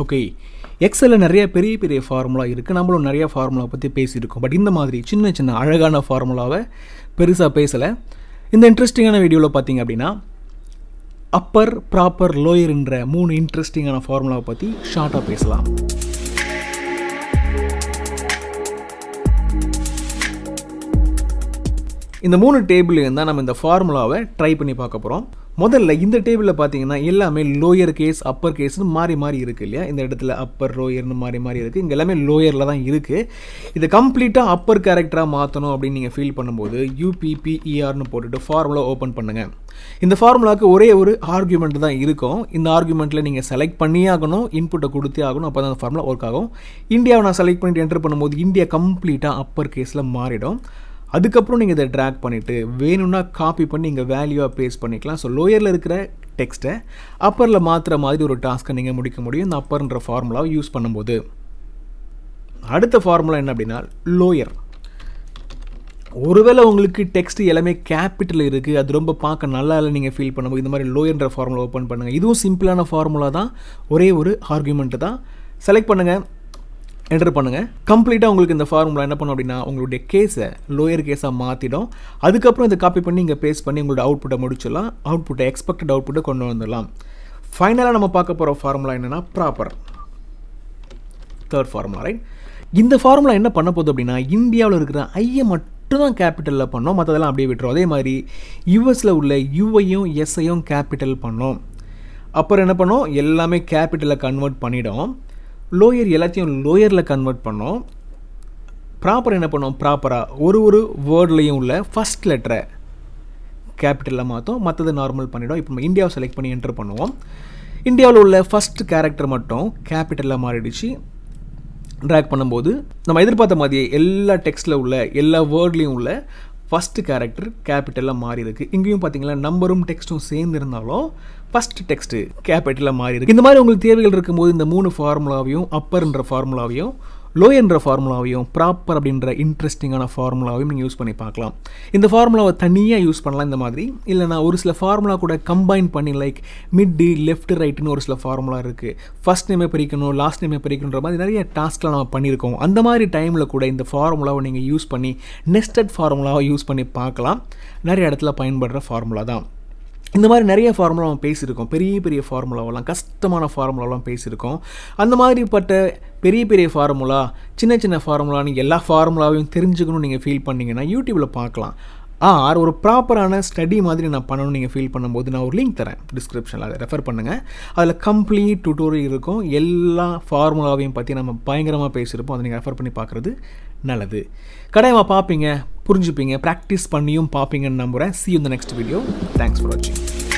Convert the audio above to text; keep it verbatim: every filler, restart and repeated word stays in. Okay, Excel is a very big formula. We will have a formula. But in this case, it's a formula. In the interesting video, upper, proper, lower, three interesting formula. Short of in the three table, we will try formula. First, in the table, lower case, upper case, mari mari irukku upper lower mari mari irukku ingellame lower la dhaan irukku idu complete upper character maathano appdi neenga feel பண்ணும்போது upper nu potutu formula open pannunga indha formula ku ore oru argument dhaan irukum indha argument la neenga select panniyagano input ah koduthe agano appo dhaan formula work agum india na select pannit enter பண்ணும்போது india complete upper case la maaridum அதுக்கப்புறம் நீங்க இத drag பண்ணிட்டு வேணும்னா copy பண்ணி இங்க வேல்யூவா paste பண்ணிக்கலாம் so லோயர்ல இருக்கிற டெக்ஸ்ட் அப்பர்ல மாத்திர மாதிரி ஒரு டாஸ்க் நீங்க முடிக்க முடியும் இந்த அப்பர்ன்ற ஃபார்முலாவை யூஸ் பண்ணும்போது அடுத்த ஃபார்முலா என்ன அப்படினா லோயர் ஒருவேளை உங்களுக்கு டெக்ஸ்ட் எல்லாமே கேபிட்டல் இருக்கு அது ரொம்ப பார்க்க நல்லா இல்ல நீங்க ஃபீல் பண்ணும்போது இந்த மாதிரி லோயர்ன்ற ஃபார்முலா ஓபன் பண்ணுங்க இதுவும் சிம்பிளான ஃபார்முலா தான் ஒரே ஒரு ஆர்குமென்ட் தான் செலக்ட் பண்ணுங்க Enter பண்ணுங்க கம்ப்ளீட்டா உங்களுக்கு இந்த ஃபார்முலா என்ன பண்ணனும் அப்படினா உங்களுடைய கேஸ் லோயர் கேஸா மாத்திடும் அதுக்கு அப்புறம் இத காப்பி பண்ணி இங்க பேஸ்ட் பண்ணி உங்களுடைய அவுட்புட்ட முடிச்சலாம் அவுட்புட்ட எக்ஸ்பெக்டட் அவுட்புட்ட கொண்டு வந்துடலாம் ஃபைனலா நம்ம பார்க்க போற ஃபார்முலா என்னன்னா ப்ராப்பர் third ஃபார்முலா ரைட் இந்த ஃபார்முலா என்ன பண்ண போகுது அப்படினா இந்தியாவுல இருக்கிற ஐ மட்டும் தான் கேபிட்டல்ல பண்ணோம் மத்ததெல்லாம் அப்படியே விட்டுறோம் அதே மாதிரி யுஎஸ்ல உள்ள யுஐயும் எஸ்ஐயும் கேபிட்டல் பண்ணோம் அப்புறம் என்ன பண்ணோம் எல்லாமே கேபிட்டல்ல கன்வர்ட் பண்ணிடுவோம் Lower எல்லாத்தையும் லோயர்ல கன்வர்ட் பண்ணோம் ப்ராப்பர் என்ன பண்ணோம் ப்ராப்பரா ஒரு ஒரு வேர்ட்லயும் உள்ள ஃபர்ஸ்ட் லெட்டரை கேபிட்டல்ல மாத்தோம் மத்தது நார்மல் பண்ணிடுவோம் இப்போ இந்தியாவை செலக்ட் பண்ணி என்டர் பண்ணுவோம் இந்தியாவுல உள்ள ஃபர்ஸ்ட் கரெக்டர் மட்டும் கேபிட்டல்ல மாறிடுச்சு drag பண்ணும்போது நம்ம எதிர்பார்த்த மாதிரி எல்லா டெக்ஸ்ட்ல உள்ள எல்லா வேர்ட்லயும் உள்ள First character capital la mari irukku ingeyum pathingala numberum textum same irundhalo first text capital la mari irukku indha mari ungalku theervigal irukumbodhu indha moonu formula aviyum upper endra formula aviyum lower endra formula aviyum proper abindra interesting ana formula aviyum neenga use panni paakalam indha formula va thaniya use pannalam indha madri illa na oru sila formula kuda combine panni like mid D, left right nu oru sila formula irukku first name perikano last name perikanumra madri nariya task la nama pannirukom andha mari time la kuda indha formula va neenga use panni nested formula va use panni paakalam nariya edathila payanpadra formula dhaan இந்த மாதிரி நிறைய ஃபார்முலாவை பேசிருக்கோம் பெரிய பெரிய ஃபார்முலாவலாம் கஷ்டமான ஃபார்முலாவலாம் பேசிருக்கோம் அந்த மாதிரி பட்ட பெரிய பெரிய ஃபார்முலா சின்ன சின்ன ஃபார்முலான எல்லா ஃபார்முலாவையும் தெரிஞ்சுக்கணும் நீங்க ஃபீல் பண்ணீங்கன்னா YouTubeல பார்க்கலாம் ஆர் ஒரு ப்ராப்பரான ஸ்டடி மாதிரி நான் பண்ணனும் நீங்க ஃபீல் பண்ணும்போது நான் ஒரு லிங்க் தரேன் டிஸ்கிரிப்ஷன்ல அதை ரெஃபர் பண்ணுங்க அதுல கம்ப்ளீட் டியூட்டோரியல் இருக்கும் எல்லா ஃபார்முலாவையும் பத்தி நம்ம பயங்கரமா பேசிருப்போம் அதை நீங்க ரெஃபர் பண்ணி பார்க்கிறது நல்லது கடையமா பாப்பீங்க புரிஞ்சுப்பீங்க பிராக்டீஸ் பண்ணியும் பாப்பீங்கன்னு நம்புறேன் see you in the next video thanks for watching